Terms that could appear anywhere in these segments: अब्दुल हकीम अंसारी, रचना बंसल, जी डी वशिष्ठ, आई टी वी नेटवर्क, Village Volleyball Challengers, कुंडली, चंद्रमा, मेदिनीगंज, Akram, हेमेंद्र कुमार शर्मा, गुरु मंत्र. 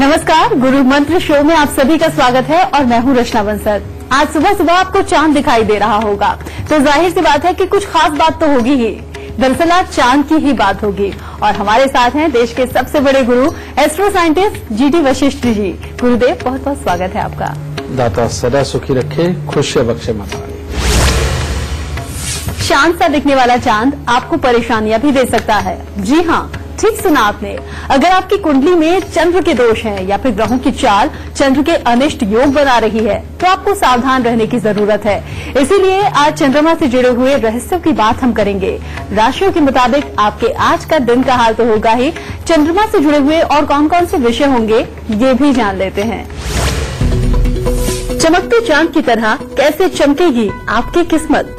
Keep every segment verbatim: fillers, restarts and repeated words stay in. नमस्कार, गुरु मंत्र शो में आप सभी का स्वागत है और मैं हूं रचना बंसल। आज सुबह सुबह आपको चांद दिखाई दे रहा होगा तो जाहिर सी बात है कि कुछ खास बात तो होगी ही। दरअसल आज चांद की ही बात होगी और हमारे साथ हैं देश के सबसे बड़े गुरु astro scientist जी डी वशिष्ठ ji. गुरुदेव, बहुत बहुत स्वागत है आपका। दाता सदा सुखी रखे, खुश बख्शे माता। चांद सा दिखने वाला चांद आपको परेशानियां भी दे सकता है। जी हाँ, ठीक सुना आपने। अगर आपकी कुंडली में चंद्र के दोष हैं या फिर ग्रहों की चाल चंद्र के अनिष्ट योग बना रही है तो आपको सावधान रहने की जरूरत है। इसीलिए आज चंद्रमा से जुड़े हुए रहस्यों की बात हम करेंगे। राशियों के मुताबिक आपके आज का दिन का हाल तो होगा ही, चंद्रमा से जुड़े हुए और कौन कौन से विषय होंगे ये भी जान लेते हैं। चमकते चांद की तरह कैसे चमकेगी आपकी किस्मत।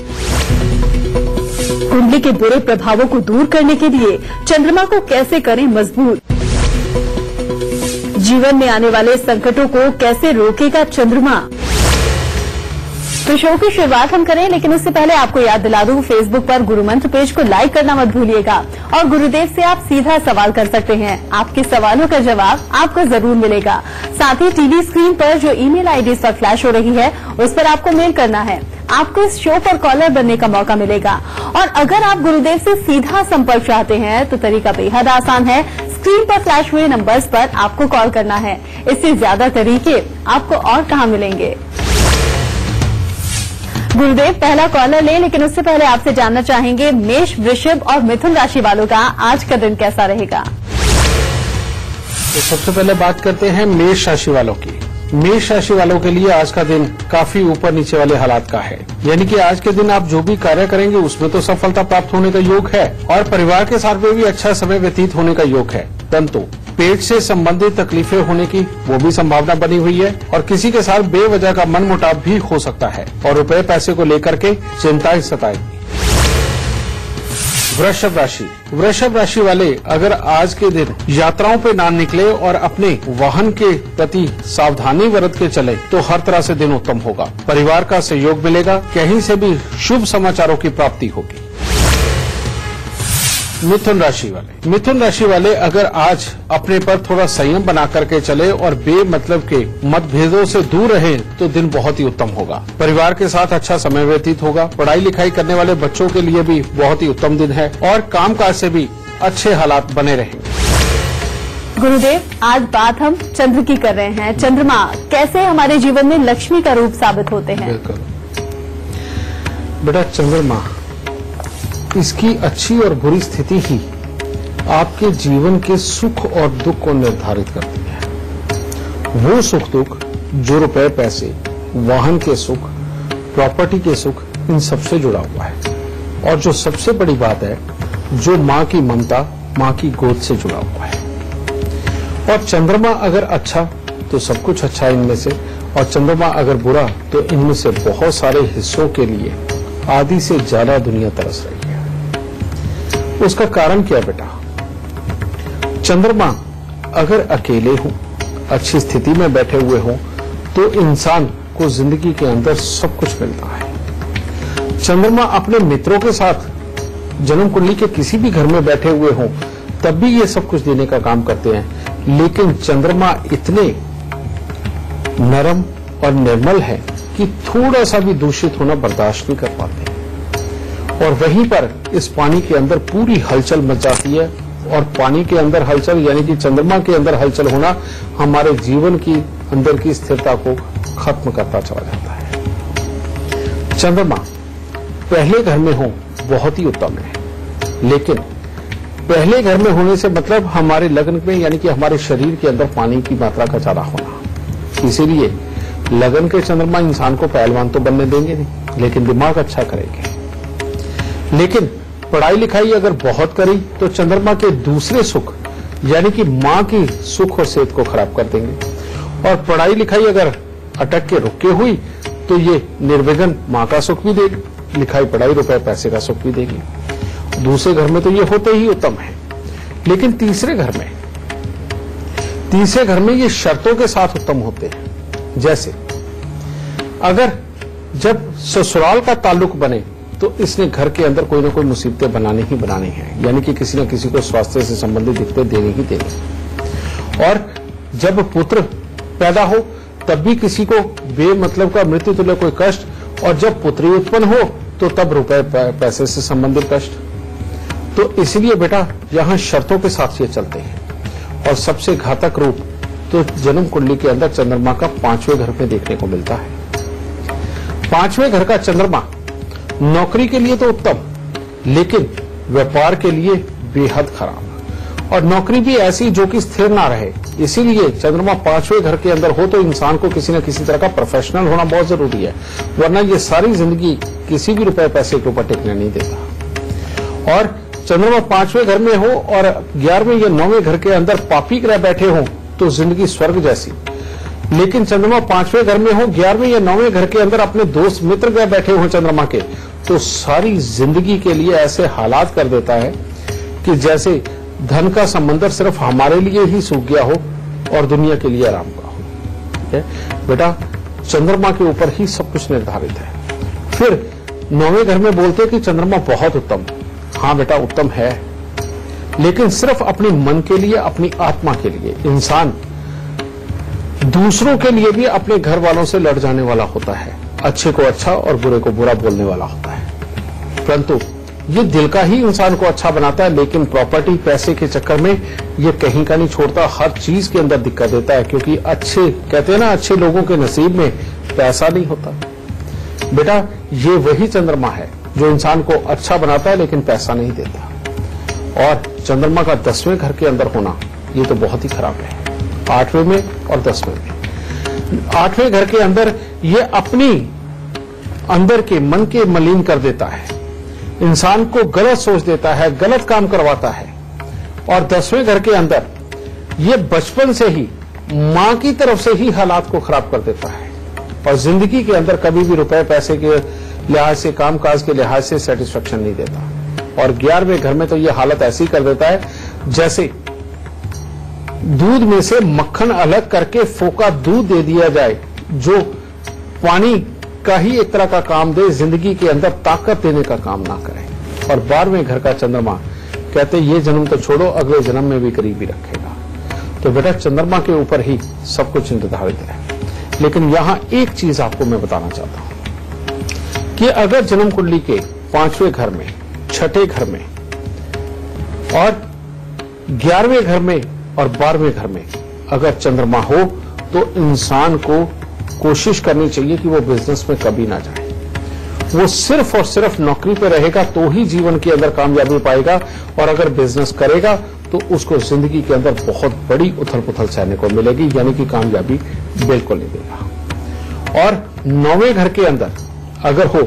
कुंडली के बुरे प्रभावों को दूर करने के लिए चंद्रमा को कैसे करें मजबूत। जीवन में आने वाले संकटों को कैसे रोकेगा चंद्रमा। तो शो की शुरुआत हम करें, लेकिन उससे पहले आपको याद दिला दूं, फेसबुक पर गुरु मंत्र पेज को लाइक करना मत भूलिएगा और गुरुदेव से आप सीधा सवाल कर सकते हैं। आपके सवालों का जवाब आपको जरूर मिलेगा। साथ ही टीवी स्क्रीन पर जो ईमेल आईडी इस पर फ्लैश हो रही है उस पर आपको मेल करना है। आपको इस शो पर कॉलर बनने का मौका मिलेगा। और अगर आप गुरुदेव से सीधा संपर्क चाहते हैं तो तरीका बेहद आसान है। स्क्रीन पर फ्लैश हुए नंबर्स पर आपको कॉल करना है। इससे ज्यादा तरीके आपको और कहाँ मिलेंगे। गुरुदेव पहला कॉलर ले, लेकिन उससे पहले आपसे जानना चाहेंगे मेष, वृषभ और मिथुन राशि वालों का आज का दिन कैसा रहेगा। तो सबसे पहले बात करते हैं मेष राशि वालों की। मेष राशि वालों के लिए आज का दिन काफी ऊपर नीचे वाले हालात का है, यानी कि आज के दिन आप जो भी कार्य करेंगे उसमें तो सफलता प्राप्त होने का योग है और परिवार के साथ में भी अच्छा समय व्यतीत होने का योग है। परंतु पेट से संबंधित तकलीफें होने की वो भी संभावना बनी हुई है और किसी के साथ बेवजह का मन मुटाव भी हो सकता है और रुपए पैसे को लेकर के चिंताएं सताएगी। वृषभ राशि वृषभ राशि वाले अगर आज के दिन यात्राओं पे ना निकले और अपने वाहन के प्रति सावधानी बरत के चले तो हर तरह से दिन उत्तम होगा। परिवार का सहयोग मिलेगा, कहीं से भी शुभ समाचारों की प्राप्ति होगी। मिथुन राशि वाले मिथुन राशि वाले अगर आज अपने पर थोड़ा संयम बना करके चले और बेमतलब के मतभेदों से दूर रहे तो दिन बहुत ही उत्तम होगा। परिवार के साथ अच्छा समय व्यतीत होगा। पढ़ाई लिखाई करने वाले बच्चों के लिए भी बहुत ही उत्तम दिन है और कामकाज से भी अच्छे हालात बने रहेंगे। गुरुदेव, आज बात हम चंद्र की कर रहे हैं। चंद्रमा कैसे हमारे जीवन में लक्ष्मी का रूप साबित होते हैं। बेटा, चंद्रमा इसकी अच्छी और बुरी स्थिति ही आपके जीवन के सुख और दुख को निर्धारित करती है। वो सुख दुख जो रुपए पैसे, वाहन के सुख, प्रॉपर्टी के सुख, इन सबसे जुड़ा हुआ है। और जो सबसे बड़ी बात है, जो माँ की ममता, माँ की गोद से जुड़ा हुआ है। और चंद्रमा अगर अच्छा तो सब कुछ अच्छा इनमें से, और चंद्रमा अगर बुरा तो इनमें से बहुत सारे हिस्सों के लिए आधी से ज्यादा दुनिया तरस रही है। उसका कारण क्या बेटा? चंद्रमा अगर अकेले हो, अच्छी स्थिति में बैठे हुए हो तो इंसान को जिंदगी के अंदर सब कुछ मिलता है। चंद्रमा अपने मित्रों के साथ जन्म कुंडली के किसी भी घर में बैठे हुए हो तब भी ये सब कुछ देने का काम करते हैं। लेकिन चंद्रमा इतने नरम और निर्मल है कि थोड़ा सा भी दूषित होना बर्दाश्त नहीं कर पाते और वहीं पर इस पानी के अंदर पूरी हलचल मच जाती है। और पानी के अंदर हलचल यानी कि चंद्रमा के अंदर हलचल होना हमारे जीवन की अंदर की स्थिरता को खत्म करता चला जाता है। चंद्रमा पहले घर में हो बहुत ही उत्तम है, लेकिन पहले घर में होने से मतलब हमारे लग्न में यानी कि हमारे शरीर के अंदर पानी की मात्रा का ज्यादा होना। इसीलिए लग्न के चंद्रमा इंसान को पहलवान तो बनने देंगे नहीं, लेकिन दिमाग अच्छा करेंगे। लेकिन पढ़ाई लिखाई अगर बहुत करी तो चंद्रमा के दूसरे सुख यानी कि माँ की सुख और सेहत को खराब कर देंगे। और पढ़ाई लिखाई अगर अटक के रुके हुई तो ये निर्विघ्न माँ का सुख भी देगी, लिखाई पढ़ाई रुपए पैसे का सुख भी देगी। दूसरे घर में तो ये होते ही उत्तम है, लेकिन तीसरे घर में तीसरे घर में ये शर्तों के साथ उत्तम होते हैं। जैसे अगर जब ससुराल का ताल्लुक बने तो इसने घर के अंदर कोई ना कोई मुसीबतें बनाने ही बनाने हैं, यानी कि किसी न किसी को स्वास्थ्य से संबंधित दिक्कतें देने ही देने। और जब पुत्र पैदा हो तब भी किसी को बेमतलब का मृत्यु तुल्य कोई कष्ट, और जब पुत्री उत्पन्न हो तो तब रुपए पैसे से संबंधित कष्ट। तो इसलिए बेटा यहाँ शर्तों के साथ ये चलते हैं। और सबसे घातक रूप तो जन्म कुंडली के अंदर चंद्रमा का पांचवें घर में देखने को मिलता है। पांचवें घर का चंद्रमा नौकरी के लिए तो उत्तम, लेकिन व्यापार के लिए बेहद खराब, और नौकरी भी ऐसी जो कि स्थिर ना रहे। इसीलिए चंद्रमा पांचवें घर के अंदर हो तो इंसान को किसी न किसी तरह का प्रोफेशनल होना बहुत जरूरी है, वरना ये सारी जिंदगी किसी भी रुपए पैसे के ऊपर टिकने नहीं देता। और चंद्रमा पांचवें घर में हो और ग्यारहवें या नौवें घर के अंदर पापी ग्रह बैठे हो तो जिंदगी स्वर्ग जैसी, लेकिन चंद्रमा पांचवें घर में हो, ग्यारहवें या नौवें घर के अंदर अपने दोस्त मित्र ग्रह बैठे हो चंद्रमा के, तो सारी जिंदगी के लिए ऐसे हालात कर देता है कि जैसे धन का समंदर सिर्फ हमारे लिए ही सूख गया हो और दुनिया के लिए आराम का हो। ठीक है बेटा, चंद्रमा के ऊपर ही सब कुछ निर्धारित है। फिर नौवें घर में बोलते हैं कि चंद्रमा बहुत उत्तम। हाँ बेटा उत्तम है, लेकिन सिर्फ अपने मन के लिए, अपनी आत्मा के लिए। इंसान दूसरों के लिए भी अपने घर वालों से लड़ जाने वाला होता है, अच्छे को अच्छा और बुरे को बुरा बोलने वाला होता है, परंतु ये दिल का ही इंसान को अच्छा बनाता है। लेकिन प्रॉपर्टी पैसे के चक्कर में ये कहीं का नहीं छोड़ता, हर चीज के अंदर दिक्कत देता है, क्योंकि अच्छे कहते हैं ना, अच्छे लोगों के नसीब में पैसा नहीं होता। बेटा ये वही चंद्रमा है जो इंसान को अच्छा बनाता है लेकिन पैसा नहीं देता। और चंद्रमा का दसवें घर के अंदर होना ये तो बहुत ही खराब है। आठवें में और दसवें में, आठवें घर के अंदर ये अपनी अंदर के मन के मलिन कर देता है, इंसान को गलत सोच देता है, गलत काम करवाता है। और दसवें घर के अंदर ये बचपन से ही मां की तरफ से ही हालात को खराब कर देता है, और जिंदगी के अंदर कभी भी रुपए पैसे के लिहाज से, कामकाज के लिहाज से सेटिस्फेक्शन नहीं देता। और ग्यारहवें घर में तो ये हालत ऐसी कर देता है जैसे दूध में से मक्खन अलग करके फोका दूध दे दिया जाए, जो पानी का ही एक तरह का काम दे, जिंदगी के अंदर ताकत देने का काम ना करे। और बारहवें घर का चंद्रमा कहते ये जन्म तो छोड़ो, अगले जन्म में भी करीबी रखेगा। तो बेटा चंद्रमा के ऊपर ही सब कुछ निर्धारित है। लेकिन यहाँ एक चीज आपको मैं बताना चाहता हूं कि अगर जन्म कुंडली के पांचवें घर में, छठे घर में और ग्यारहवें घर में और बारहवें घर में अगर चंद्रमा हो तो इंसान को कोशिश करनी चाहिए कि वो बिजनेस में कभी ना जाए। वो सिर्फ और सिर्फ नौकरी पे रहेगा तो ही जीवन के अंदर कामयाबी पाएगा, और अगर बिजनेस करेगा तो उसको जिंदगी के अंदर बहुत बड़ी उथल पुथल सहने को मिलेगी, यानी कि कामयाबी बिल्कुल नहीं देगा। और नौवें घर के अंदर अगर हो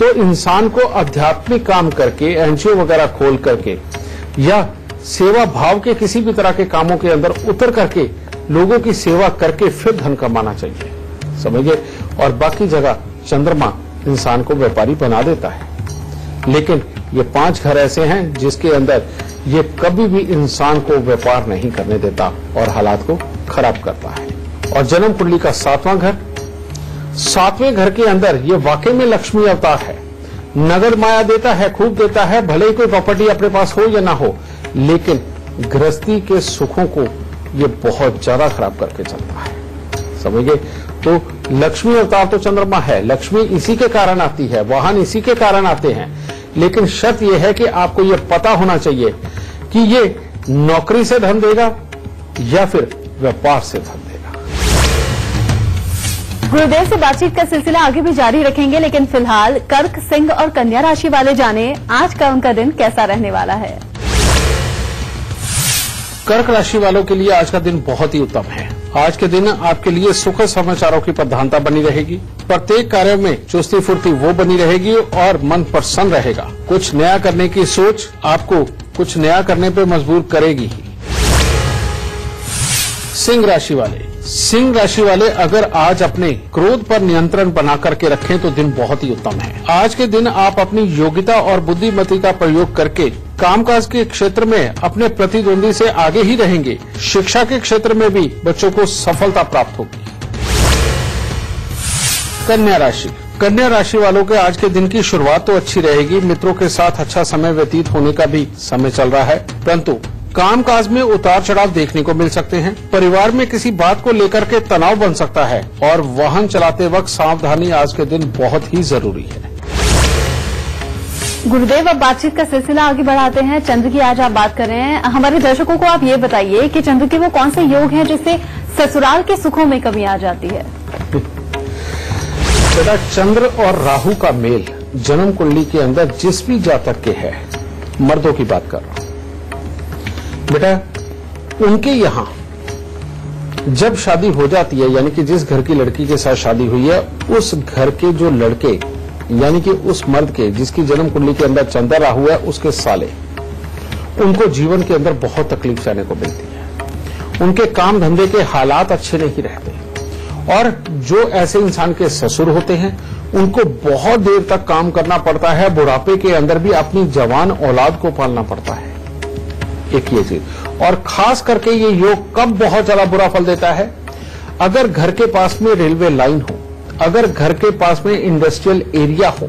तो इंसान को आध्यात्मिक काम करके, एनजीओ वगैरह खोल करके या सेवा भाव के किसी भी तरह के कामों के अंदर उतर करके लोगों की सेवा करके फिर धन कमाना चाहिए, समझे। और बाकी जगह चंद्रमा इंसान को व्यापारी बना देता है, लेकिन ये पांच घर ऐसे हैं जिसके अंदर ये कभी भी इंसान को व्यापार नहीं करने देता और हालात को खराब करता है। और जन्म कुंडली का सातवां घर, सातवें घर के अंदर ये वाकई में लक्ष्मी अवतार है, नगद माया देता है, खूब देता है, भले ही कोई प्रॉपर्टी अपने पास हो या ना हो, लेकिन गृहस्थी के सुखों को ये बहुत ज्यादा खराब करके चलता है, समझिए। तो लक्ष्मी अवतार तो चंद्रमा है, लक्ष्मी इसी के कारण आती है, वाहन इसी के कारण आते हैं। लेकिन शर्त यह है कि आपको यह पता होना चाहिए कि ये नौकरी से धन देगा या फिर व्यापार से धन देगा। गुरुदेव से बातचीत का सिलसिला आगे भी जारी रखेंगे, लेकिन फिलहाल कर्क, सिंह और कन्या राशि वाले जाने आज का उनका दिन कैसा रहने वाला है। कर्क राशि वालों के लिए आज का दिन बहुत ही उत्तम है। आज के दिन आपके लिए सुखद समाचारों की प्रधानता बनी रहेगी, प्रत्येक कार्य में चुस्ती फुर्ती वो बनी रहेगी और मन प्रसन्न रहेगा। कुछ नया करने की सोच आपको कुछ नया करने पर मजबूर करेगी। सिंह राशि वाले, सिंह राशि वाले अगर आज अपने क्रोध पर नियंत्रण बना करके रखें तो दिन बहुत ही उत्तम है। आज के दिन आप अपनी योग्यता और बुद्धिमती का प्रयोग करके कामकाज के क्षेत्र में अपने प्रतिद्वंदी से आगे ही रहेंगे। शिक्षा के क्षेत्र में भी बच्चों को सफलता प्राप्त होगी। कन्या राशि, कन्या राशि वालों के आज के दिन की शुरुआत तो अच्छी रहेगी, मित्रों के साथ अच्छा समय व्यतीत होने का भी समय चल रहा है, परंतु कामकाज में उतार चढ़ाव देखने को मिल सकते हैं। परिवार में किसी बात को लेकर के तनाव बन सकता है और वाहन चलाते वक्त सावधानी आज के दिन बहुत ही जरूरी है। गुरुदेव, अब बातचीत का सिलसिला आगे बढ़ाते हैं। चंद्र की आज आप बात कर रहे हैं। हमारे दर्शकों को आप ये बताइए कि चंद्र के वो कौन से योग हैं जिससे ससुराल के सुखों में कमी आ जाती है। बेटा, चंद्र और राहु का मेल जन्म कुंडली के अंदर जिस भी जातक के है, मर्दों की बात कर रहा हूं बेटा, उनके यहां जब शादी हो जाती है, यानी कि जिस घर की लड़की के साथ शादी हुई है, उस घर के जो लड़के यानी कि उस मर्द के जिसकी जन्म कुंडली के अंदर चंद्र राहु है, उसके साले उनको जीवन के अंदर बहुत तकलीफ जाने को मिलती है। उनके काम धंधे के हालात अच्छे नहीं रहते और जो ऐसे इंसान के ससुर होते हैं उनको बहुत देर तक काम करना पड़ता है। बुढ़ापे के अंदर भी अपनी जवान औलाद को पालना पड़ता है, एक ये चीज। और खास करके ये योग कब बहुत ज्यादा बुरा फल देता है? अगर घर के पास में रेलवे लाइन हो, अगर घर के पास में इंडस्ट्रियल एरिया हो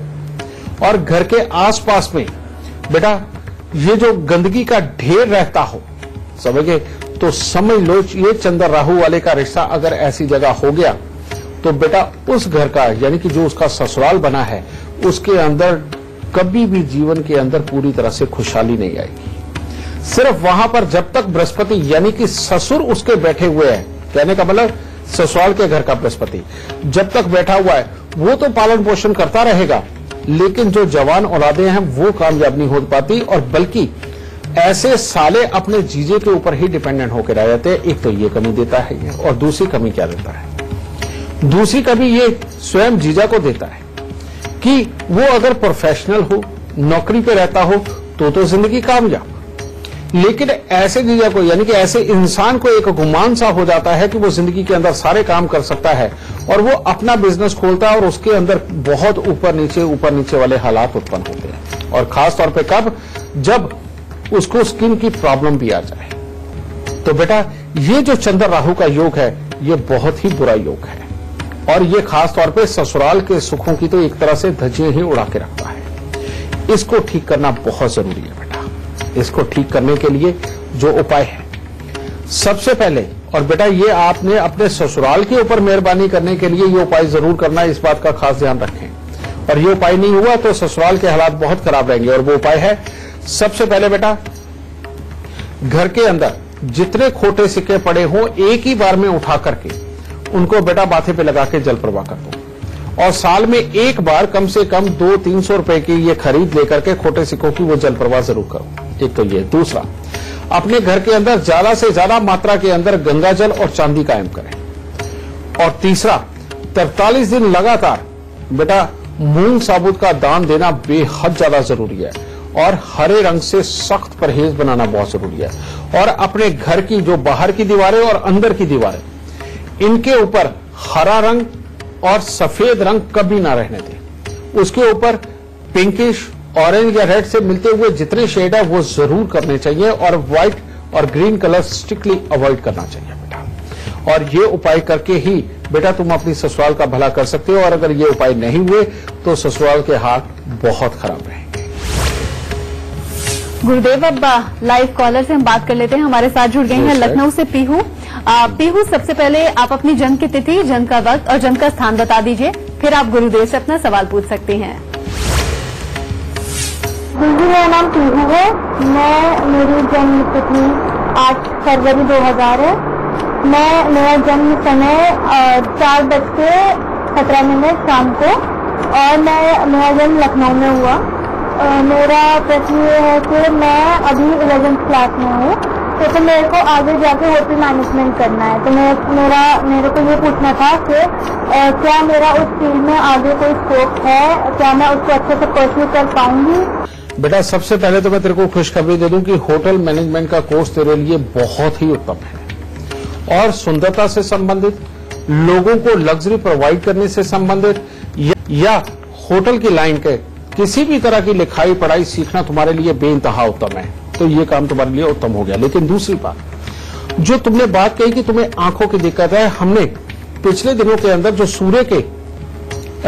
और घर के आसपास में बेटा ये जो गंदगी का ढेर रहता हो, समझ गए, तो समझ लो ये चंद्र राहु वाले का रिश्ता अगर ऐसी जगह हो गया तो बेटा उस घर का यानी कि जो उसका ससुराल बना है उसके अंदर कभी भी जीवन के अंदर पूरी तरह से खुशहाली नहीं आएगी। सिर्फ वहां पर जब तक बृहस्पति यानी कि ससुर उसके बैठे हुए हैं, कहने का मतलब ससुराल के घर का बृहस्पति जब तक बैठा हुआ है वो तो पालन पोषण करता रहेगा, लेकिन जो जवान औलादे हैं वो कामयाब नहीं हो पाती और बल्कि ऐसे साले अपने जीजे के ऊपर ही डिपेंडेंट होकर रह जाते हैं। एक तो ये कमी देता है और दूसरी कमी क्या देता है? दूसरी कमी ये स्वयं जीजा को देता है कि वो अगर प्रोफेशनल हो, नौकरी पे रहता हो तो तो जिंदगी कामयाब, लेकिन ऐसे जीजा को यानी कि ऐसे इंसान को एक गुमान सा हो जाता है कि वो जिंदगी के अंदर सारे काम कर सकता है और वो अपना बिजनेस खोलता है और उसके अंदर बहुत ऊपर नीचे ऊपर नीचे वाले हालात उत्पन्न होते हैं। और खासतौर पर कब? जब उसको स्किन की प्रॉब्लम भी आ जाए। तो बेटा ये जो चंद्र राहु का योग है ये बहुत ही बुरा योग है और ये खासतौर पे ससुराल के सुखों की तो एक तरह से धज्जियां ही उड़ा के रखता है। इसको ठीक करना बहुत जरूरी है बेटा। इसको ठीक करने के लिए जो उपाय है सबसे पहले, और बेटा ये आपने अपने ससुराल के ऊपर मेहरबानी करने के लिए ये उपाय जरूर करना, इस बात का खास ध्यान रखें। और ये उपाय नहीं हुआ तो ससुराल के हालात बहुत खराब रहेंगे। और वो उपाय है सबसे पहले बेटा, घर के अंदर जितने खोटे सिक्के पड़े हों एक ही बार में उठा करके उनको बेटा माथे पे लगा के जल प्रवाह कर दो और साल में एक बार कम से कम दो तीन सौ रुपए की ये खरीद लेकर के खोटे सिक्कों की वो जल प्रवाह जरूर करो। एक तो ये। दूसरा, अपने घर के अंदर ज्यादा से ज्यादा मात्रा के अंदर गंगा जल और चांदी कायम करें। और तीसरा, तरतालीस दिन लगातार बेटा मूंग साबुत का दान देना बेहद ज्यादा जरूरी है और हरे रंग से सख्त परहेज बनाना बहुत जरूरी है। और अपने घर की जो बाहर की दीवारें और अंदर की दीवारें इनके ऊपर हरा रंग और सफेद रंग कभी ना रहने दें। उसके ऊपर पिंकिश ऑरेंज या रेड से मिलते हुए जितने शेड है वो जरूर करने चाहिए और व्हाइट और ग्रीन कलर स्ट्रिक्टली अवॉइड करना चाहिए बेटा। और ये उपाय करके ही बेटा तुम अपनी ससुराल का भला कर सकते हो और अगर ये उपाय नहीं हुए तो ससुराल के हाथ बहुत खराब रहेंगे। गुरुदेव, अब लाइव कॉलर से हम बात कर लेते हैं। हमारे साथ जुड़ गए हैं लखनऊ से पीहू। पीहू, सबसे पहले आप अपनी जन्म की तिथि, जन्म का वक्त और जन्म का स्थान बता दीजिए, फिर आप गुरुदेव से अपना सवाल पूछ सकती हैं। गुरुदेव, मेरा नाम पीहू है। मैं मेरी जन्म तिथि आठ फरवरी दो हजार है। मैं मेरा जन्म समय चार बज के सत्रह मिनट शाम को और मैं मेरा जन्म लखनऊ में हुआ। Uh, मेरा प्रश्न ये है कि मैं अभी ग्यारहवीं क्लास में हूँ तो, तो मेरे को आगे जाके होटल मैनेजमेंट करना है तो मैं मेरा मेरे को ये पूछना था कि uh, क्या मेरा उस फील्ड में आगे कोई स्कोप है, क्या मैं उसको अच्छे से परस्यू कर पाऊंगी? बेटा सबसे पहले तो मैं तेरे को खुशखबरी दे दूं कि होटल मैनेजमेंट का कोर्स तेरे लिए बहुत ही उत्तम है और सुंदरता से संबंधित, लोगों को लग्जरी प्रोवाइड करने से संबंधित या, या होटल की लाइन के किसी भी तरह की लिखाई पढ़ाई सीखना तुम्हारे लिए बेइंतहा उत्तम है। तो ये काम तुम्हारे लिए उत्तम हो गया। लेकिन दूसरी बात जो तुमने बात कही कि तुम्हें आंखों की दिक्कत है, हमने पिछले दिनों के अंदर जो सूर्य के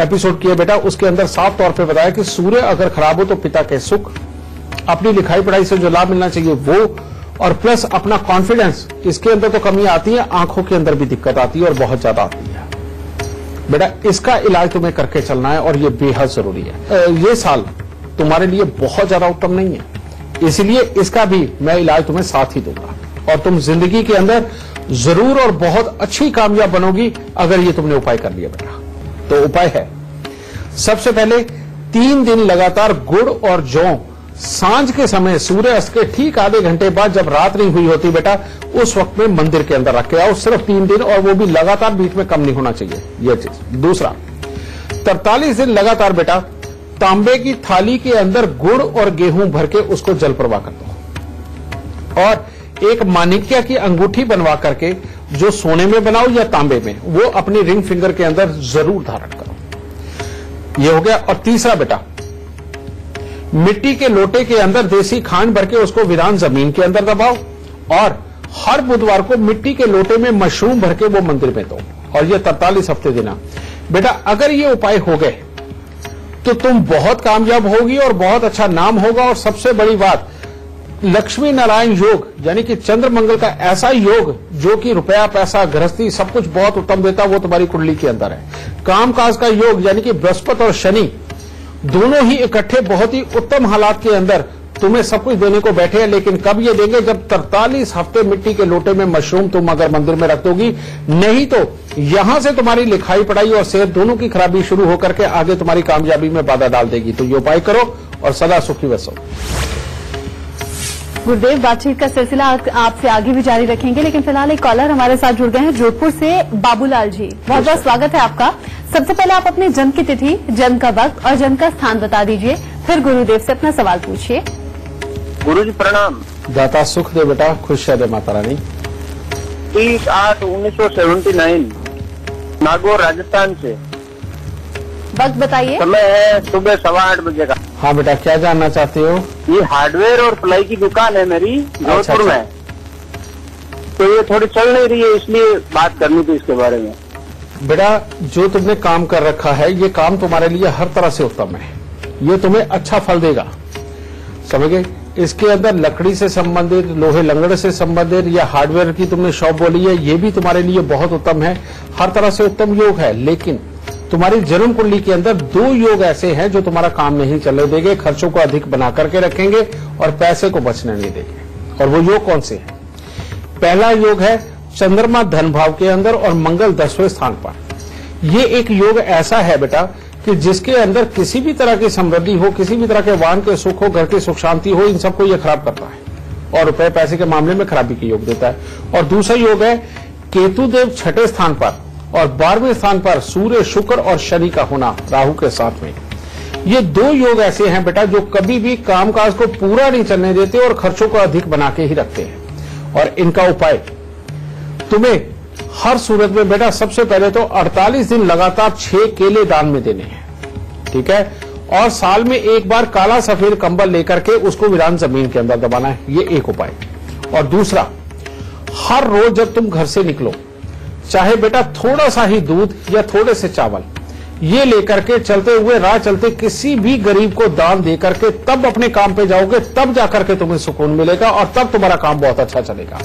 एपिसोड किए बेटा उसके अंदर साफ तौर पे बताया कि सूर्य अगर खराब हो तो पिता के सुख, अपनी लिखाई पढ़ाई से जो लाभ मिलना चाहिए वो, और प्लस अपना कॉन्फिडेंस, इसके अंदर तो कमी आती है, आंखों के अंदर भी दिक्कत आती है और बहुत ज्यादा आती है। बेटा इसका इलाज तुम्हें करके चलना है और ये बेहद जरूरी है। ये साल तुम्हारे लिए बहुत ज्यादा उत्तम नहीं है, इसलिए इसका भी मैं इलाज तुम्हें साथ ही दूंगा और तुम जिंदगी के अंदर जरूर और बहुत अच्छी कामयाब बनोगी अगर ये तुमने उपाय कर लिया। बेटा तो उपाय है, सबसे पहले तीन दिन लगातार गुड़ और जौ सांझ के समय सूर्यास्त के ठीक आधे घंटे बाद, जब रात नहीं हुई होती बेटा, उस वक्त में मंदिर के अंदर रख के आओ, सिर्फ तीन दिन और वो भी लगातार, बीच में कम नहीं होना चाहिए यह चीज। दूसरा, तरतालीस दिन लगातार बेटा तांबे की थाली के अंदर गुड़ और गेहूं भर के उसको जल प्रवाह कर दो और एक माणिक्य की अंगूठी बनवा करके, जो सोने में बनाओ या तांबे में, वो अपनी रिंग फिंगर के अंदर जरूर धारण करो। ये हो गया। और तीसरा बेटा, मिट्टी के लोटे के अंदर देसी खांड भर के उसको विरान जमीन के अंदर दबाओ और हर बुधवार को मिट्टी के लोटे में मशरूम भर के वो मंदिर में दो और ये तरतालीस हफ्ते देना। बेटा अगर ये उपाय हो गए तो तुम बहुत कामयाब होगी और बहुत अच्छा नाम होगा। और सबसे बड़ी बात, लक्ष्मी नारायण योग यानी कि चंद्र मंगल का ऐसा योग जो कि रुपया पैसा गृहस्थी सब कुछ बहुत उत्तम देता, वो तुम्हारी कुंडली के अंदर है। कामकाज का योग यानी कि बृहस्पति और शनि दोनों ही इकट्ठे बहुत ही उत्तम हालात के अंदर तुम्हें सब कुछ देने को बैठे हैं, लेकिन कब ये देंगे, जब तरतालीस हफ्ते मिट्टी के लोटे में मशरूम तुम अगर मंदिर में रख दोगी। नहीं तो यहां से तुम्हारी लिखाई पढ़ाई और सेहत दोनों की खराबी शुरू होकर के आगे तुम्हारी कामयाबी में बाधा डाल देगी। तो ये उपाय करो और सदा सुखी बसो। गुरुदेव बातचीत का सिलसिला आपसे आगे भी जारी रखेंगे, लेकिन फिलहाल एक कॉलर हमारे साथ जुड़ गए हैं जोधपुर से, बाबूलाल जी, बहुत बहुत स्वागत है आपका। सबसे पहले आप अपने जन्म की तिथि, जन्म का वक्त और जन्म का स्थान बता दीजिए, फिर गुरुदेव से अपना सवाल पूछिए। गुरु जी प्रणाम। दाता सुख दे बेटा, खुश रहे माता रानी। एक आठ उन्नीस सौ सेवेंटी नाइन नागौर राजस्थान से। वक्त बताइए। समय है सुबह सवा आठ बजे का। हाँ बेटा क्या जानना चाहते हो? ये हार्डवेयर और प्लाई की दुकान है मेरी जोधपुर में, तो ये थोड़ी चल नहीं रही है, इसलिए बात करनी थी इसके बारे में। बेटा जो तुमने काम कर रखा है ये काम तुम्हारे लिए हर तरह से उत्तम है, ये तुम्हें अच्छा फल देगा, समझ गए। इसके अंदर लकड़ी से संबंधित, लोहे लंगड़े से संबंधित या हार्डवेयर की तुमने शॉप बोली है, ये भी तुम्हारे लिए बहुत उत्तम है, हर तरह से उत्तम योग है। लेकिन तुम्हारी जन्म कुंडली के अंदर दो योग ऐसे हैं जो तुम्हारा काम नहीं चलने देंगे, खर्चों को अधिक बना करके रखेंगे और पैसे को बचने नहीं देंगे। और वो योग कौन से है? पहला योग है चंद्रमा धन भाव के अंदर और मंगल दसवें स्थान पर। ये एक योग ऐसा है बेटा कि जिसके अंदर किसी भी तरह की समृद्धि हो, किसी भी तरह के वाहन के सुख हो, घर की सुख शांति हो, इन सबको ये खराब करता है और रुपए पैसे के मामले में खराबी के योग देता है। और दूसरा योग है केतु देव छठे स्थान पर और बारहवें स्थान पर सूर्य, शुक्र और शनि का होना राहु के साथ में। ये दो योग ऐसे हैं बेटा जो कभी भी कामकाज को पूरा नहीं चलने देते और खर्चों को अधिक बना के ही रखते हैं। और इनका उपाय तुम्हें हर सूरत में बेटा सबसे पहले तो अड़तालीस दिन लगातार छह केले दान में देने हैं, ठीक है। और साल में एक बार काला सफेद कंबल लेकर के उसको वीरान जमीन के अंदर दबाना है, ये एक उपाय। और दूसरा, हर रोज जब तुम घर से निकलो, चाहे बेटा थोड़ा सा ही दूध या थोड़े से चावल, ये लेकर के चलते हुए राह चलते किसी भी गरीब को दान दे करके तब अपने काम पे जाओगे, तब जाकर के तुम्हें सुकून मिलेगा और तब तुम्हारा काम बहुत अच्छा चलेगा।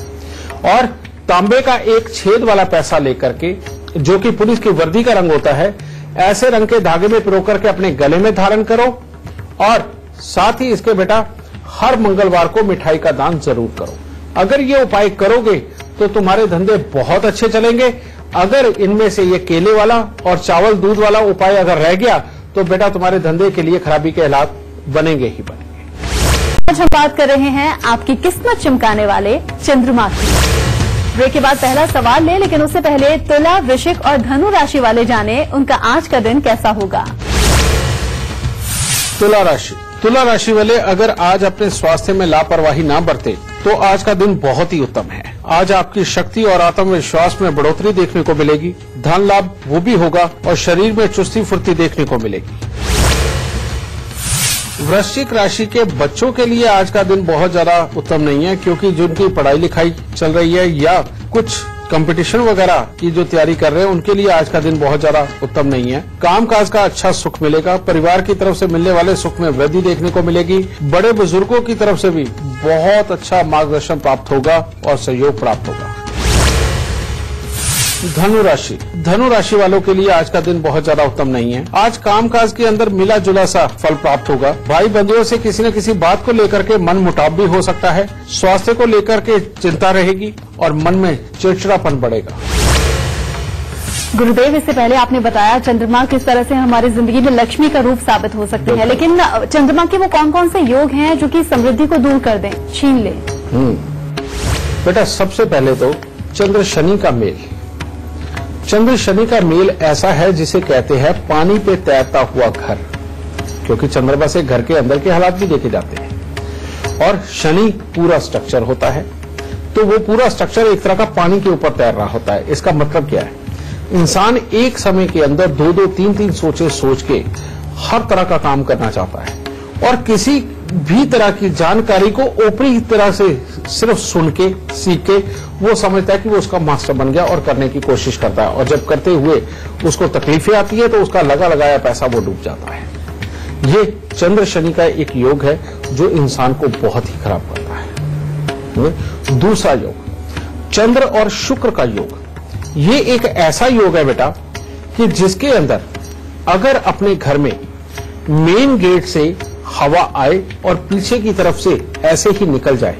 और तांबे का एक छेद वाला पैसा लेकर के, जो कि पुलिस की वर्दी का रंग होता है, ऐसे रंग के धागे में पिरो करके अपने गले में धारण करो और साथ ही इसके बेटा हर मंगलवार को मिठाई का दान जरूर करो। अगर ये उपाय करोगे तो तुम्हारे धंधे बहुत अच्छे चलेंगे। अगर इनमें से ये केले वाला और चावल दूध वाला उपाय अगर रह गया तो बेटा तुम्हारे धंधे के लिए खराबी के हालात बनेंगे ही बनेंगे। आज हम बात कर रहे हैं आपकी किस्मत चमकाने वाले चंद्रमा की। ब्रेक के बाद पहला सवाल ले, लेकिन उससे पहले तुला, वृश्चिक और धनु राशि वाले जाने उनका आज का दिन कैसा होगा। तुला राशि। तुला राशि वाले अगर आज अपने स्वास्थ्य में लापरवाही ना बरते तो आज का दिन बहुत ही उत्तम है। आज आपकी शक्ति और आत्मविश्वास में बढ़ोतरी देखने को मिलेगी, धन लाभ वो भी होगा और शरीर में चुस्ती फुर्ती देखने को मिलेगी। वृश्चिक राशि के बच्चों के लिए आज का दिन बहुत ज्यादा उत्तम नहीं है, क्योंकि जिनकी पढ़ाई लिखाई चल रही है या कुछ कंपटीशन वगैरह की जो तैयारी कर रहे हैं उनके लिए आज का दिन बहुत ज्यादा उत्तम नहीं है। कामकाज का अच्छा सुख मिलेगा, परिवार की तरफ से मिलने वाले सुख में वृद्धि देखने को मिलेगी। बड़े बुजुर्गों की तरफ से भी बहुत अच्छा मार्गदर्शन प्राप्त होगा और सहयोग प्राप्त होगा। धनु राशि धनु राशि वालों के लिए आज का दिन बहुत ज्यादा उत्तम नहीं है। आज कामकाज के अंदर मिला जुला सा फल प्राप्त होगा। भाई बंधुओं से किसी न किसी बात को लेकर के मन मुटाव भी हो सकता है। स्वास्थ्य को लेकर के चिंता रहेगी और मन में चिड़चिड़ापन बढ़ेगा। गुरुदेव, इससे पहले आपने बताया चंद्रमा किस तरह से हमारी जिंदगी में लक्ष्मी का रूप साबित हो सकते हैं, लेकिन चंद्रमा के वो कौन कौन से योग हैं जो कि समृद्धि को दूर कर दें, छीन लें? बेटा, सबसे पहले तो चंद्र शनि का मेल चंद्र शनि का मेल ऐसा है जिसे कहते हैं पानी पे तैरता हुआ घर, क्योंकि चंद्रमा से घर के अंदर के हालात भी देखे जाते हैं और शनि पूरा स्ट्रक्चर होता है, तो वो पूरा स्ट्रक्चर एक तरह का पानी के ऊपर तैर रहा होता है। इसका मतलब क्या है, इंसान एक समय के अंदर दो दो तीन तीन सोचे सोच के हर तरह का काम करना चाहता है और किसी भी तरह की जानकारी को ऊपरी तरह से सिर्फ सुन के सीख के वो समझता है कि वो उसका मास्टर बन गया और करने की कोशिश करता है, और जब करते हुए उसको तकलीफें आती है तो उसका लगा लगाया पैसा वो डूब जाता है। ये चंद्र शनि का एक योग है जो इंसान को बहुत ही खराब करता है। दूसरा योग चंद्र और शुक्र का योग, ये एक ऐसा योग है बेटा कि जिसके अंदर अगर अपने घर में मेन गेट से हवा आए और पीछे की तरफ से ऐसे ही निकल जाए,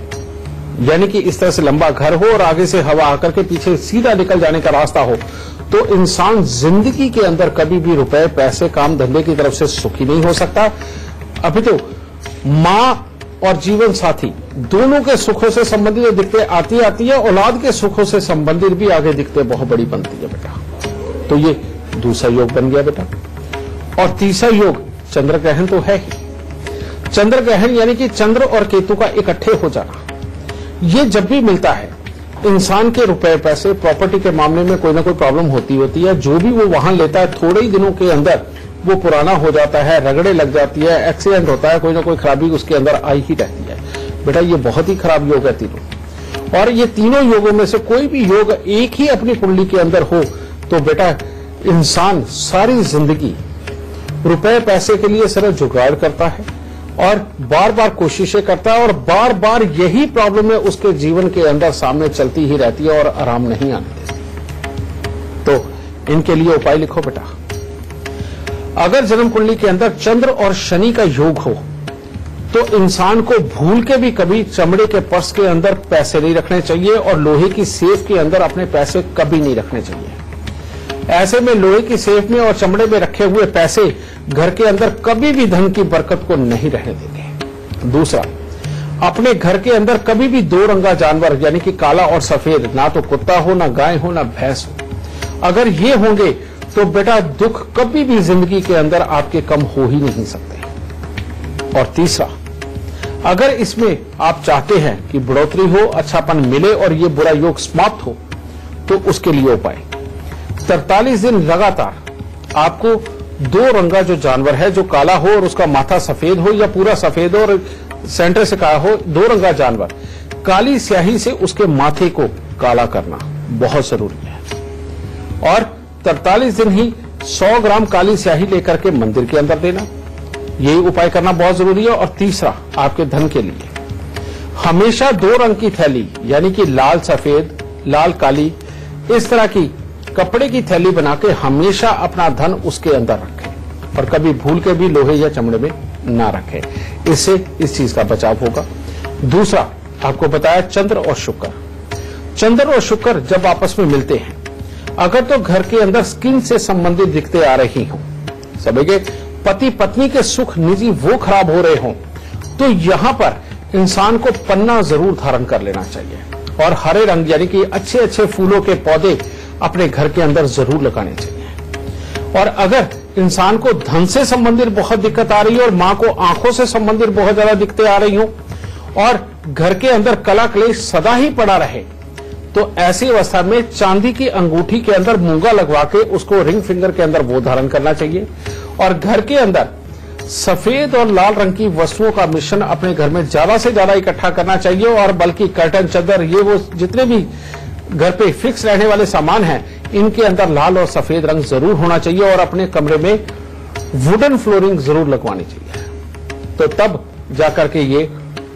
यानी कि इस तरह से लंबा घर हो और आगे से हवा आकर के पीछे सीधा निकल जाने का रास्ता हो, तो इंसान जिंदगी के अंदर कभी भी रुपए पैसे काम धंधे की तरफ से सुखी नहीं हो सकता। अभी तो माँ और जीवन साथी दोनों के सुखों से संबंधित दिक्कतें आती आती है, औलाद के सुखों से संबंधित भी आगे दिक्कतें बहुत बड़ी बनती है बेटा। तो ये दूसरा योग बन गया बेटा। और तीसरा योग चंद्र ग्रहण तो है ही, चंद्र ग्रहण यानी कि चंद्र और केतु का इकट्ठे हो जाना, ये जब भी मिलता है इंसान के रुपए पैसे प्रॉपर्टी के मामले में कोई ना कोई प्रॉब्लम होती होती है। जो भी वो वहां लेता है थोड़े ही दिनों के अंदर वो पुराना हो जाता है, रगड़े लग जाती है, एक्सीडेंट होता है, कोई ना कोई खराबी उसके अंदर आई ही रहती है बेटा। ये बहुत ही खराब योग है तीनों, और ये तीनों योगों में से कोई भी योग एक ही अपनी कुंडली के अंदर हो तो बेटा इंसान सारी जिंदगी रुपए पैसे के लिए सिर्फ जुगाड़ करता है और बार बार कोशिशें करता है और बार बार यही प्रॉब्लम है उसके जीवन के अंदर सामने चलती ही रहती है और आराम नहीं आने देती। तो इनके लिए उपाय लिखो बेटा। अगर जन्म कुंडली के अंदर चंद्र और शनि का योग हो तो इंसान को भूल के भी कभी चमड़े के पर्स के अंदर पैसे नहीं रखने चाहिए और लोहे की सेफ के अंदर अपने पैसे कभी नहीं रखने चाहिए। ऐसे में लोहे की सेफ में और चमड़े में रखे हुए पैसे घर के अंदर कभी भी धन की बरकत को नहीं रहने देते। दूसरा, अपने घर के अंदर कभी भी दो रंगा जानवर यानी कि काला और सफेद, ना तो कुत्ता हो, ना गाय हो, ना भैंस हो, अगर ये होंगे तो बेटा दुख कभी भी जिंदगी के अंदर आपके कम हो ही नहीं सकते। और तीसरा, अगर इसमें आप चाहते हैं कि बढ़ोतरी हो, अच्छापन मिले और ये बुरा योग समाप्त हो, तो उसके लिए उपाय तरतालीस दिन लगातार आपको दो रंगा जो जानवर है जो काला हो और उसका माथा सफेद हो या पूरा सफेद हो और सेंटर से काला हो, दो रंगा जानवर काली स्याही से उसके माथे को काला करना बहुत जरूरी है। और तरतालीस दिन ही सौ ग्राम काली स्याही लेकर के मंदिर के अंदर देना, यही उपाय करना बहुत जरूरी है। और तीसरा, आपके धन के लिए हमेशा दो रंग की थैली यानी कि लाल सफेद, लाल काली, इस तरह की कपड़े की थैली बना के हमेशा अपना धन उसके अंदर रखें और कभी भूल के भी लोहे या चमड़े में ना रखें, इससे इस चीज का बचाव होगा। दूसरा, आपको बताया चंद्र और शुक्र, चंद्र और शुक्र जब आपस में मिलते हैं अगर तो घर के अंदर स्किन से संबंधित दिक्कतें आ रही हों, सबके पति पत्नी के सुख निजी वो खराब हो रहे हों, तो यहाँ पर इंसान को पन्ना जरूर धारण कर लेना चाहिए और हरे रंग यानी कि अच्छे अच्छे फूलों के पौधे अपने घर के अंदर जरूर लगाने चाहिए। और अगर इंसान को धन से संबंधित बहुत दिक्कत आ रही हो और मां को आंखों से संबंधित बहुत ज्यादा दिक्कतें आ रही हो और घर के अंदर कला क्लेश सदा ही पड़ा रहे, तो ऐसी अवस्था में चांदी की अंगूठी के अंदर मूंगा लगवा के उसको रिंग फिंगर के अंदर वो धारण करना चाहिए और घर के अंदर सफेद और लाल रंग की वस्तुओं का मिश्रण अपने घर में ज्यादा से ज्यादा इकट्ठा करना चाहिए और बल्कि कर्टन, चादर, ये वो जितने भी घर पे फिक्स रहने वाले सामान हैं, इनके अंदर लाल और सफेद रंग जरूर होना चाहिए और अपने कमरे में वुडन फ्लोरिंग जरूर लगवानी चाहिए, तो तब जाकर के ये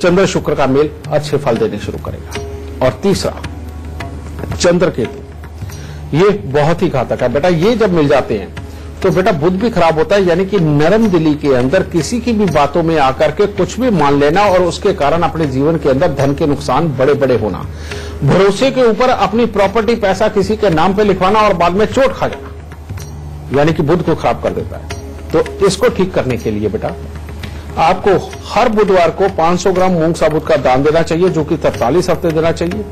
चंद्र शुक्र का मेल अच्छे फल देने शुरू करेगा। और तीसरा, चंद्र केतु ये बहुत ही घातक है बेटा। ये जब मिल जाते हैं तो बेटा बुध भी खराब होता है, यानी कि नरम दिली के अंदर किसी की भी बातों में आकर के कुछ भी मान लेना और उसके कारण अपने जीवन के अंदर धन के नुकसान बड़े बड़े होना, भरोसे के ऊपर अपनी प्रॉपर्टी पैसा किसी के नाम पे लिखवाना और बाद में चोट खा जाना, यानी कि बुध को खराब कर देता है। तो इसको ठीक करने के लिए बेटा आपको हर बुधवार को पांच सौ ग्राम मूंग साबुत का दान देना चाहिए, जो कि तरतालीस हफ्ते देना चाहिए,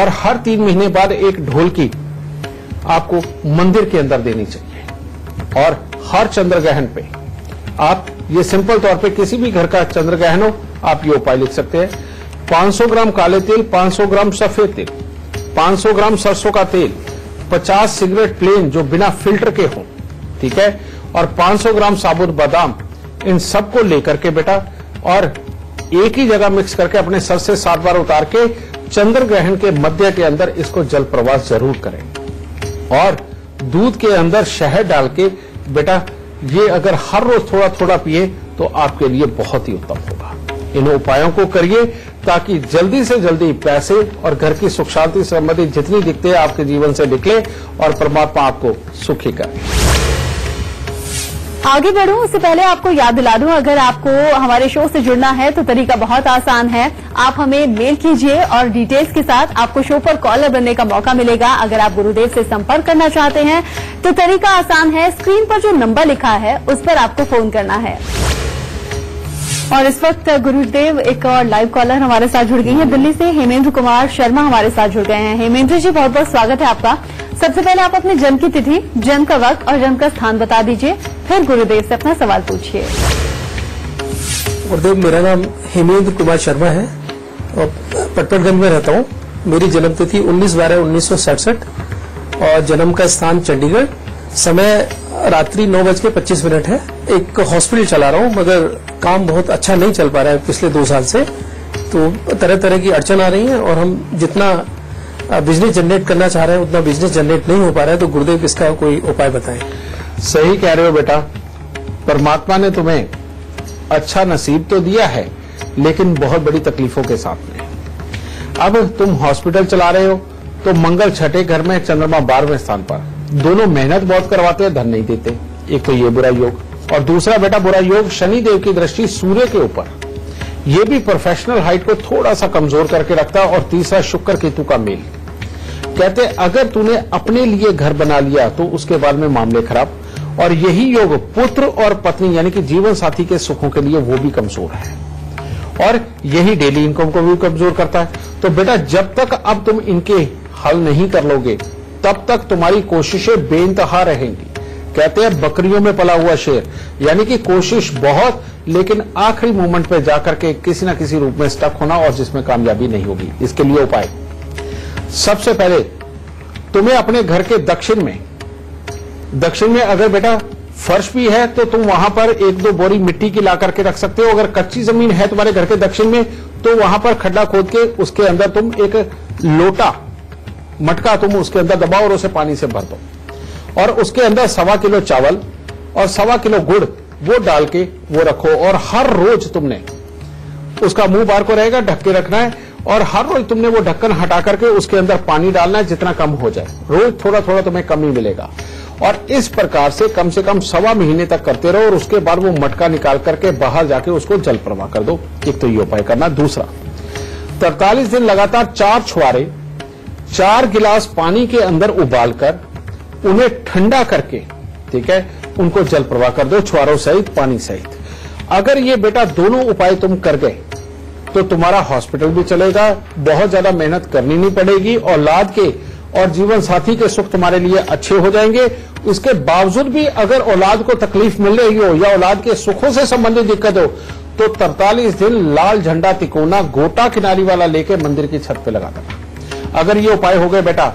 और हर तीन महीने बाद एक ढोलकी आपको मंदिर के अंदर देनी चाहिए। और हर चंद्र ग्रहण पे आप ये सिंपल तौर पे किसी भी घर का चंद्र ग्रहण हो, आप ये उपाय लिख सकते हैं। पांच सौ ग्राम काले तेल, पांच सौ ग्राम सफेद तेल, पांच सौ ग्राम सरसों का तेल, पचास सिगरेट प्लेन जो बिना फिल्टर के हो, ठीक है, और पांच सौ ग्राम साबुत बादाम, इन सबको लेकर के बेटा और एक ही जगह मिक्स करके अपने सर से सात बार उतार के चंद्र ग्रहण के मध्य के अंदर इसको जल प्रवास जरूर करें। और दूध के अंदर शहद डाल के बेटा ये अगर हर रोज थोड़ा थोड़ा पिए तो आपके लिए बहुत ही उत्तम होगा। इन उपायों को करिए ताकि जल्दी से जल्दी पैसे और घर की सुख शांति संबंधी जितनी दिक्कतें आपके जीवन से निकले और परमात्मा आपको सुखी करे। आगे बढ़ूं उससे पहले आपको याद दिला दूं, अगर आपको हमारे शो से जुड़ना है तो तरीका बहुत आसान है। आप हमें मेल कीजिए और डिटेल्स के साथ आपको शो पर कॉलर बनने का मौका मिलेगा। अगर आप गुरुदेव से संपर्क करना चाहते हैं तो तरीका आसान है, स्क्रीन पर जो नंबर लिखा है उस पर आपको फोन करना है। और इस वक्त गुरुदेव एक और लाइव कॉलर हमारे साथ जुड़ गई है, दिल्ली से हेमेंद्र कुमार शर्मा हमारे साथ जुड़ गए हैं। हेमेंद्र जी बहुत बहुत स्वागत है आपका। सबसे पहले आप अपने जन्म की तिथि, जन्म का वक्त और जन्म का स्थान बता दीजिए, फिर गुरुदेव से अपना सवाल पूछिए। गुरुदेव मेरा नाम हेमेंद्र कुमार शर्मा है और पटपटगंज में रहता हूँ। मेरी जन्म तिथि उन्नीस बारह उन्नीस सौ सड़सठ और जन्म का स्थान चंडीगढ़। समय रात्रि नौ बज के पच्चीस मिनट है। एक हॉस्पिटल चला रहा हूँ मगर काम बहुत अच्छा नहीं चल पा रहा है पिछले दो साल से, तो तरह तरह की अड़चन आ रही है और हम जितना बिजनेस जनरेट करना चाह रहे हैं उतना बिजनेस जनरेट नहीं हो पा रहा है। तो गुरुदेव इसका कोई उपाय बताएं। सही कह रहे हो बेटा, परमात्मा ने तुम्हें अच्छा नसीब तो दिया है लेकिन बहुत बड़ी तकलीफों के साथ में। अब तुम हॉस्पिटल चला रहे हो तो मंगल छठे घर में, चंद्रमा बारहवें स्थान पर, दोनों मेहनत बहुत करवाते हैं, धन नहीं देते। एक तो ये बुरा योग, और दूसरा बेटा बुरा योग शनि देव की दृष्टि सूर्य के ऊपर, ये भी प्रोफेशनल हाइट को थोड़ा सा कमजोर करके रखता है। और तीसरा शुक्र केतु का मेल, कहते अगर तूने अपने लिए घर बना लिया तो उसके बाद में मामले खराब। और यही योग पुत्र और पत्नी यानी कि जीवन साथी के सुखों के लिए वो भी कमजोर है, और यही डेली इनकम को भी कमजोर करता है। तो बेटा जब तक अब तुम इनके हल नहीं कर लोगे तब तक तुम्हारी कोशिशें बेइंतहा रहेंगी। कहते हैं बकरियों में पला हुआ शेर, यानी कि कोशिश बहुत लेकिन आखिरी मोमेंट पे जाकर के किसी ना किसी रूप में स्टक होना और जिसमें कामयाबी नहीं होगी। इसके लिए उपाय, सबसे पहले तुम्हें अपने घर के दक्षिण में, दक्षिण में अगर बेटा फर्श भी है तो तुम वहां पर एक दो बोरी मिट्टी की ला करके रख सकते हो। अगर कच्ची जमीन है तुम्हारे घर के दक्षिण में तो वहां पर खड्डा खोद के उसके अंदर तुम एक लोटा, मटका तुम उसके अंदर दबाओ और उसे पानी से भर दो, और उसके अंदर सवा किलो चावल और सवा किलो गुड़ वो डाल के वो रखो। और हर रोज तुमने उसका मुंह बाहर को रहेगा, ढक के रखना है, और हर रोज तुमने वो ढक्कन हटा करके उसके अंदर पानी डालना है जितना कम हो जाए। रोज थोड़ा थोड़ा तुम्हें कम ही मिलेगा, और इस प्रकार से कम से कम सवा महीने तक करते रहो। और उसके बाद वो मटका निकाल करके बाहर जाके उसको जल प्रवाह कर दो। एक तो ये उपाय करना। दूसरा, तरतालीस दिन लगातार चार छुआरे, चार गिलास पानी के अंदर उबालकर उन्हें ठंडा करके, ठीक है, उनको जल प्रवाह कर दो, छुआरों सहित, पानी सहित। अगर ये बेटा दोनों उपाय तुम कर गए तो तुम्हारा हॉस्पिटल भी चलेगा, बहुत ज्यादा मेहनत करनी नहीं पड़ेगी, औलाद के और जीवन साथी के सुख तुम्हारे लिए अच्छे हो जाएंगे। इसके बावजूद भी अगर औलाद को तकलीफ मिल रही हो या औलाद के सुखों से संबंधित दिक्कत हो तो तरतालीस दिन लाल झंडा तिकोना गोटा किनारी वाला लेके मंदिर की छत पे लगा देना। अगर ये उपाय हो गए बेटा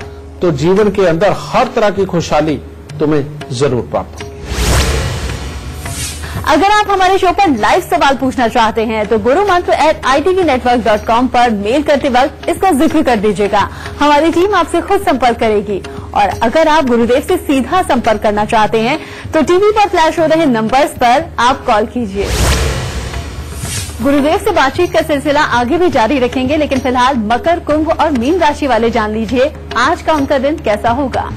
तो जीवन के अंदर हर तरह की खुशहाली तुम्हें जरूर प्राप्त होगी। अगर आप हमारे शो पर लाइव सवाल पूछना चाहते हैं तो गुरु मंत्र at आई टी वी नेटवर्क dot com पर मेल करते वक्त इसका जिक्र कर दीजिएगा। हमारी टीम आपसे खुद संपर्क करेगी। और अगर आप गुरुदेव से सीधा संपर्क करना चाहते हैं तो टीवी पर फ्लैश हो रहे नंबर्स पर आप कॉल कीजिए। गुरुदेव से बातचीत का सिलसिला आगे भी जारी रखेंगे, लेकिन फिलहाल मकर, कुंभ और मीन राशि वाले जान लीजिए आज का उनका दिन कैसा होगा।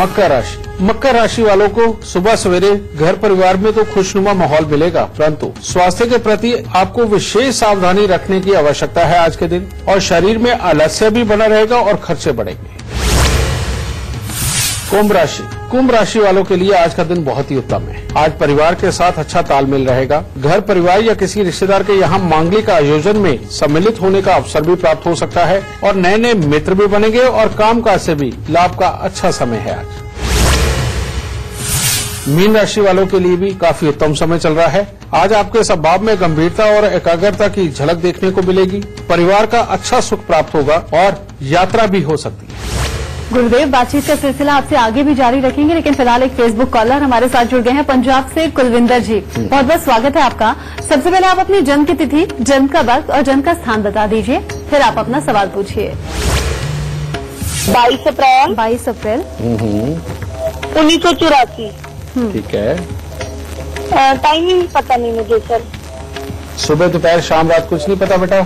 मकर राशि। मकर राशि वालों को सुबह सवेरे घर परिवार में तो खुशनुमा माहौल मिलेगा, परंतु स्वास्थ्य के प्रति आपको विशेष सावधानी रखने की आवश्यकता है आज के दिन। और शरीर में आलस्य भी बना रहेगा और खर्चे बढ़ेंगे। कुंभ राशि। कुंभ राशि वालों के लिए आज का दिन बहुत ही उत्तम है। आज परिवार के साथ अच्छा तालमेल रहेगा। घर परिवार या किसी रिश्तेदार के यहाँ मांगलिक आयोजन में सम्मिलित होने का अवसर भी प्राप्त हो सकता है और नए नए मित्र भी बनेंगे और कामकाज से भी लाभ का अच्छा समय है आज। मीन राशि वालों के लिए भी काफी उत्तम समय चल रहा है। आज आपके स्वभाव में गंभीरता और एकाग्रता की झलक देखने को मिलेगी। परिवार का अच्छा सुख प्राप्त होगा और यात्रा भी हो सकती है। गुरुदेव बातचीत का सिलसिला आपसे आगे भी जारी रखेंगे, लेकिन फिलहाल एक फेसबुक कॉलर हमारे साथ जुड़ गए हैं पंजाब से कुलविंदर जी। बहुत बहुत स्वागत है आपका। सबसे पहले आप अपनी जन्म की तिथि, जन्म का वक्त और जन्म का स्थान बता दीजिए, फिर आप अपना सवाल पूछिए। बाईस अप्रैल बाईस अप्रैल उन्नीस सौ चौरासी ठीक है। टाइमिंग पता नहीं मुझे सर। सुबह, दोपहर, शाम, रात कुछ नहीं पता बेटा?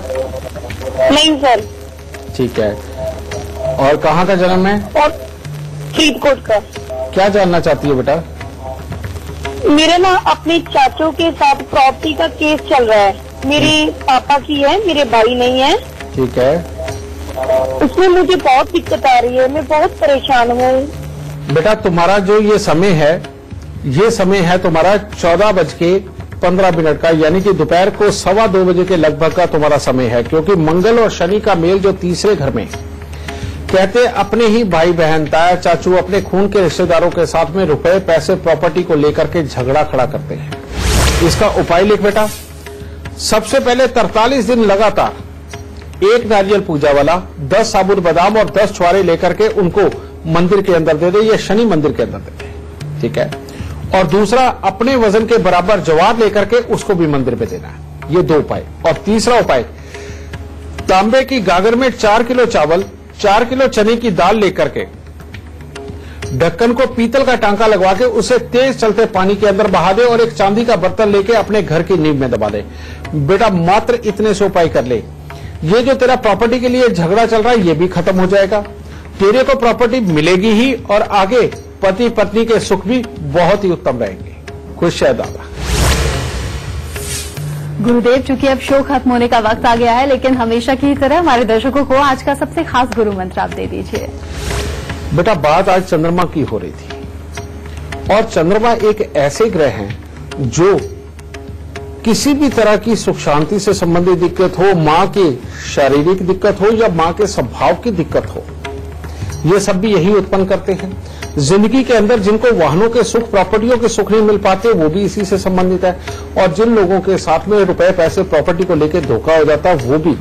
नहीं सर। ठीक है। और कहाँ का जन्म है? और फरीदकोट का। क्या जानना चाहती हो बेटा? मेरे ना अपने चाचों के साथ प्रॉपर्टी का केस चल रहा है। मेरे पापा की है, मेरे भाई नहीं है। ठीक है। उसमें मुझे बहुत दिक्कत आ रही है, मैं बहुत परेशान हूँ। बेटा तुम्हारा जो ये समय है, ये समय है तुम्हारा चौदह बज के पंद्रह मिनट का, यानी कि दोपहर को सवा दो बजे के लगभग का तुम्हारा समय है, क्योंकि मंगल और शनि का मेल जो तीसरे घर में, कहते अपने ही भाई बहन, ताया, चाचू, अपने खून के रिश्तेदारों के साथ में रुपए, पैसे, प्रॉपर्टी को लेकर के झगड़ा खड़ा करते हैं। इसका उपाय लिख बेटा। सबसे पहले तरतालीस दिन लगातार एक नारियल पूजा वाला दस साबुत बादाम और दस छुआरे लेकर के उनको मंदिर के अंदर दे दे, या शनि मंदिर के अंदर दे दे। ठीक है। और दूसरा, अपने वजन के बराबर ज्वार लेकर के उसको भी मंदिर में देना है। ये दो उपाय। और तीसरा उपाय, तांबे की गागर में चार किलो चावल, चार किलो चने की दाल लेकर के ढक्कन को पीतल का टांका लगवा के उसे तेज चलते पानी के अंदर बहा दे और एक चांदी का बर्तन लेके अपने घर की नींव में दबा दे। बेटा मात्र इतने से उपाय कर ले। ये जो तेरा प्रॉपर्टी के लिए झगड़ा चल रहा है ये भी खत्म हो जाएगा। तेरे को प्रॉपर्टी मिलेगी ही और आगे पति पत्नी के सुख भी बहुत ही उत्तम रहेंगे। खुश है दादा। गुरुदेव, चूंकि अब शो खत्म होने का वक्त आ गया है, लेकिन हमेशा की तरह हमारे दर्शकों को आज का सबसे खास गुरु मंत्र आप दे दीजिए। बेटा बात आज चंद्रमा की हो रही थी, और चंद्रमा एक ऐसे ग्रह हैं जो किसी भी तरह की सुख शांति से संबंधित दिक्कत हो, माँ की शारीरिक दिक्कत हो या माँ के स्वभाव की दिक्कत हो, ये सब भी यही उत्पन्न करते हैं। जिंदगी के अंदर जिनको वाहनों के सुख, प्रॉपर्टियों के सुख नहीं मिल पाते, वो भी इसी से संबंधित है। और जिन लोगों के साथ में रुपए, पैसे, प्रॉपर्टी को लेकर धोखा हो जाता है, वो भी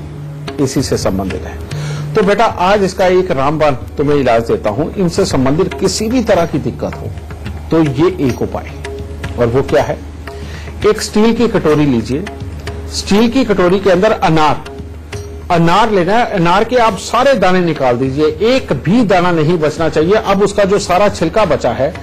इसी से संबंधित है। तो बेटा आज इसका एक रामबाण तुम्हें इलाज देता हूं। इनसे संबंधित किसी भी तरह की दिक्कत हो तो ये एक उपाय, और वो क्या है, एक स्टील की कटोरी लीजिए। स्टील की कटोरी के अंदर अनार अनार लेना है। अनार के आप सारे दाने निकाल दीजिए, एक भी दाना नहीं बचना चाहिए। अब उसका जो सारा छिलका बचा है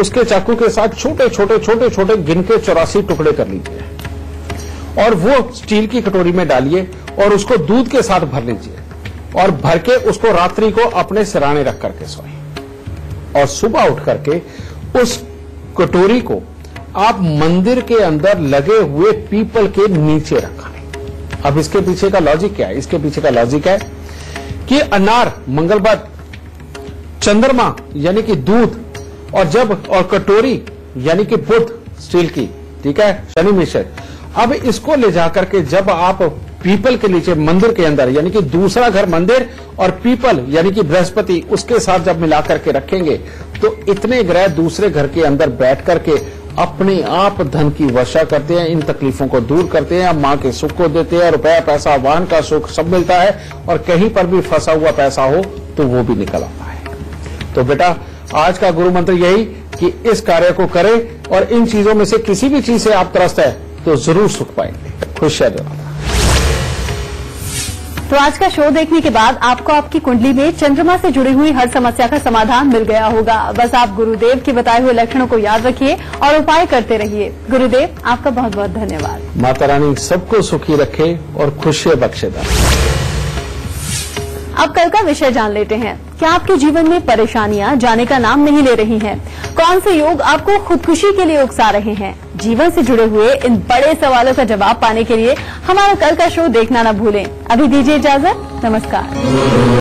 उसके चाकू के साथ छोटे छोटे छोटे छोटे गिन के चौरासी टुकड़े कर लीजिए और वो स्टील की कटोरी में डालिए और उसको दूध के साथ भर लीजिए और भर के उसको रात्रि को अपने सिरहाने रख करके सोए। और सुबह उठ करके उस कटोरी को आप मंदिर के अंदर लगे हुए पीपल के नीचे रखा। अब इसके पीछे का लॉजिक क्या है? इसके पीछे का लॉजिक है कि अनार मंगलवार, चंद्रमा यानी कि दूध, और जब और कटोरी यानी कि बुध स्टील की, ठीक है, शनि मिश्र। अब इसको ले जाकर के जब आप पीपल के नीचे मंदिर के अंदर, यानी कि दूसरा घर मंदिर और पीपल यानी कि बृहस्पति, उसके साथ जब मिला करके रखेंगे तो इतने ग्रह दूसरे घर के अंदर बैठ करके अपने आप धन की वर्षा करते हैं, इन तकलीफों को दूर करते हैं, मां के सुख को देते हैं, रुपया, पैसा, वाहन का सुख सब मिलता है और कहीं पर भी फंसा हुआ पैसा हो तो वो भी निकल आता है। तो बेटा आज का गुरु मंत्र यही, कि इस कार्य को करें और इन चीजों में से किसी भी चीज से आप त्रस्त है तो जरूर सुख पाएंगे, खुश रहें। तो आज का शो देखने के बाद आपको आपकी कुंडली में चंद्रमा से जुड़ी हुई हर समस्या का समाधान मिल गया होगा। बस आप गुरुदेव के बताए हुए लक्षणों को याद रखिए और उपाय करते रहिए। गुरुदेव आपका बहुत बहुत धन्यवाद। माता रानी सबको सुखी रखे और खुशियां बख्शेदा। अब कल का विषय जान लेते हैं। क्या आपके जीवन में परेशानियाँ जाने का नाम नहीं ले रही है? कौन से योग आपको खुदकुशी के लिए उकसा रहे हैं? जीवन से जुड़े हुए इन बड़े सवालों का जवाब पाने के लिए हमारा कल का शो देखना न भूलें। अभी दीजिए इजाजत, नमस्कार।